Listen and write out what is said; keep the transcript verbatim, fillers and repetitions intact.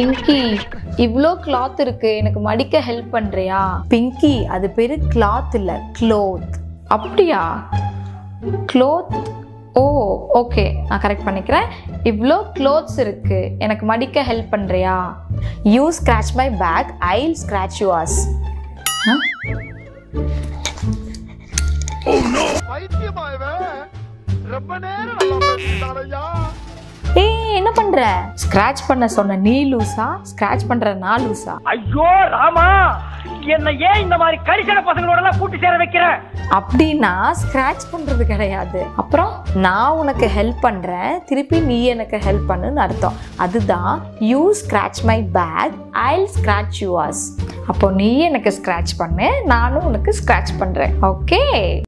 Inky, இவ்ளோ cloth இருக்கு, எனக்கு மடிக்க ஹெல்ப் பண்றியா? Pinky, அது பேரு cloth இல்ல, cloth. அப்படியா? Cloth. Oh, okay. நான் கரெக்ட் பண்ணிக்கிறேன். இவ்ளோ clothes இருக்கு, எனக்கு மடிக்க ஹெல்ப் பண்றியா? You scratch my back, I'll scratch yours. Huh? Oh no. Hey, என்ன பண்ற? Scratch பண்ண சொன்ன நீ லூசா, scratch பண்ற நான் லூசா? ஐயோ ராமா, என்ன ஏன் இந்த மாதிரி கரிசன பசங்களோட எல்லாம் கூட்டி சேர வைக்கிற? அப்படினா scratch பண்றது கிடையாது. அப்புறம் நான் உனக்கு ஹெல்ப் பண்றேன், திருப்பி நீ எனக்கு ஹெல்ப் பண்ணுன்னு அர்த்தம். அதுதான் you scratch my back, I'll scratch yours. அப்போ நீ எனக்கு scratch பண்ணு, நானும் உனக்கு scratch பண்றேன். ஓகே?